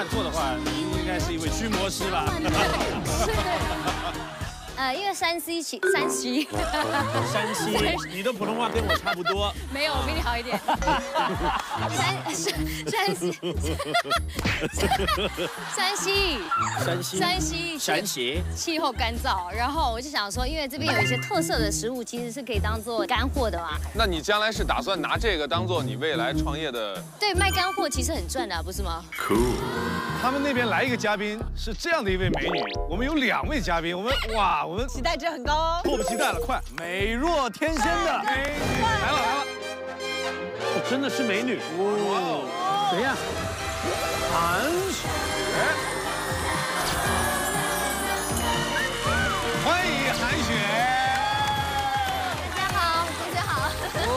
看错的话，你应该是一位驱魔师吧？是的。 因为山西，你的普通话跟我差不多。没有，我比你好一点。山西，气候干燥，然后我就想说，因为这边有一些特色的食物，其实是可以当做干货的嘛。那你将来是打算拿这个当做你未来创业的？对，卖干货其实很赚的、啊，不是吗 ？Cool。他们那边来一个嘉宾是这样的一位美女，我们有2位嘉宾，我们哇。 我们期待值很高哦，迫不及待了，快！美若天仙的美女来了来了，哦，真的是美女，哇哦！谁呀？韩雪，欢迎韩雪。大家好，同学好。哦，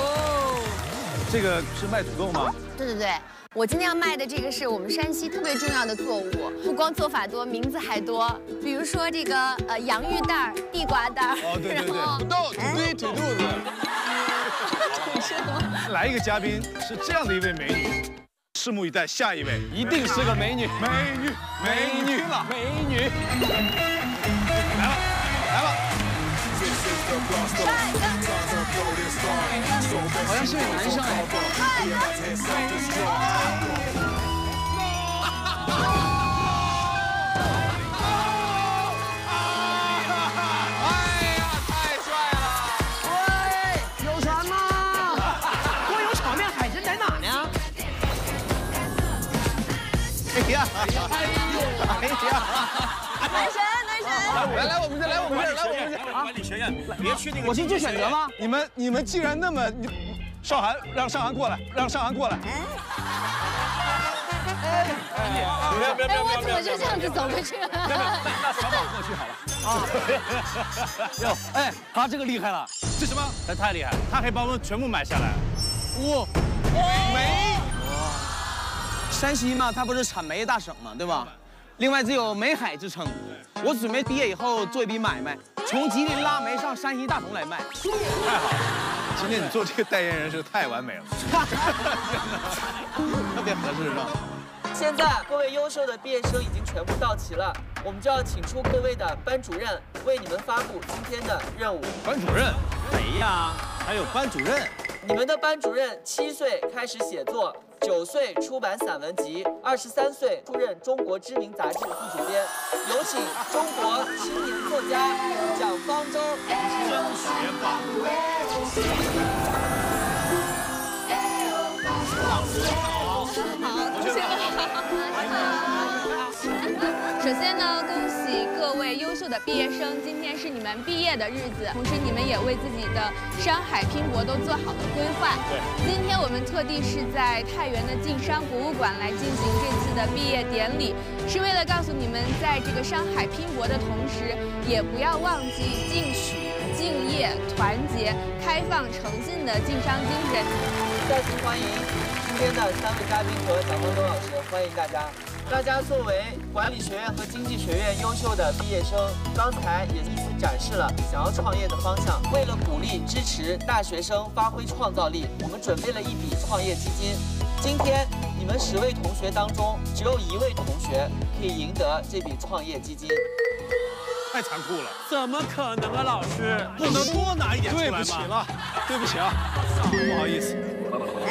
这个是卖土豆吗？对对对。 我今天要卖的这个是我们山西特别重要的作物，不光做法多，名字还多。比如说这个洋芋蛋、地瓜蛋，哦对对对，土豆、土肚子。来一个嘉宾是这样的一位美女，拭目以待，下一位一定是个美女，美女，来了来了，好像是个男生哎。 哎呀，太帅了！喂，有船吗？锅油炒面海参在哪呢？哎呀！男神，男神！来来，我们这，来我们这，来我们这管理学院，别去那个。我先去选择吗？你们既然那么你。 少涵，让少涵过来，让少涵过来。哎，我怎么就这样子走过去了？那小宝过去好了。啊！哟，哎，他这个厉害了，这什么？他太厉害了，他可以把我们全部买下来。哇！煤！山西嘛，它不是产煤大省嘛，对吧？另外，这有煤海之称。我准备毕业以后做一笔买卖，从吉林拉煤上山西大同来卖。太好了。 今天你做这个代言人是太完美了，特别合适吧？现在各位优秀的毕业生已经全部到齐了，我们就要请出各位的班主任为你们发布今天的任务。班主任？谁呀？还有班主任？你们的班主任7岁开始写作，9岁出版散文集，23岁出任中国知名杂志副主编。有请中国知名作家蒋方舟。真学霸。 首先呢，恭喜各位优秀的毕业生，今天是你们毕业的日子，同时你们也为自己的山海拼搏都做好了规划。对，今天我们特地是在太原的晋山博物馆来进行这次的毕业典礼，是为了告诉你们，在这个山海拼搏的同时，也不要忘记进取。 敬业、团结、开放、诚信的晋商精神。再次欢迎今天的3位嘉宾和蒋方舟老师，欢迎大家。大家作为管理学院和经济学院优秀的毕业生，刚才也依次展示了想要创业的方向。为了鼓励支持大学生发挥创造力，我们准备了一笔创业基金。今天你们10位同学当中，只有1位同学可以赢得这笔创业基金。 太残酷了，怎么可能啊，老师？不能多拿一点出来吗？对不起了，对不起啊，不好意思。哎，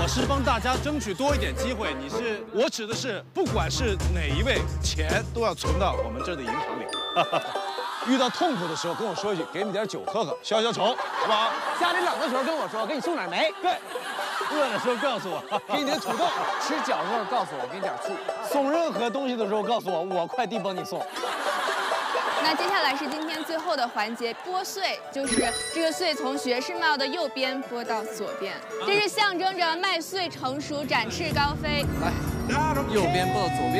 我是帮大家争取多一点机会，你是，我指的是，不管是哪一位，钱都要存到我们这儿的银行里。遇到痛苦的时候跟我说一句，给你点酒喝喝，消消愁，好不好？家里冷的时候跟我说，给你送点煤。对。 饿的时候告诉我，给你点土豆；吃饺子的时候告诉我，给你点醋；送任何东西的时候告诉我，我快递帮你送。那接下来是今天最后的环节，拨穗，就是这个穗从学士帽的右边拨到左边，这是象征着麦穗成熟，展翅高飞。来，右边拨到左边。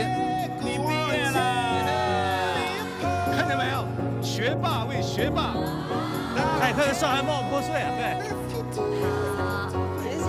你毕业了，看见没有？学霸为学霸。哎，看看上海帮我拨穗啊，对。 谢谢。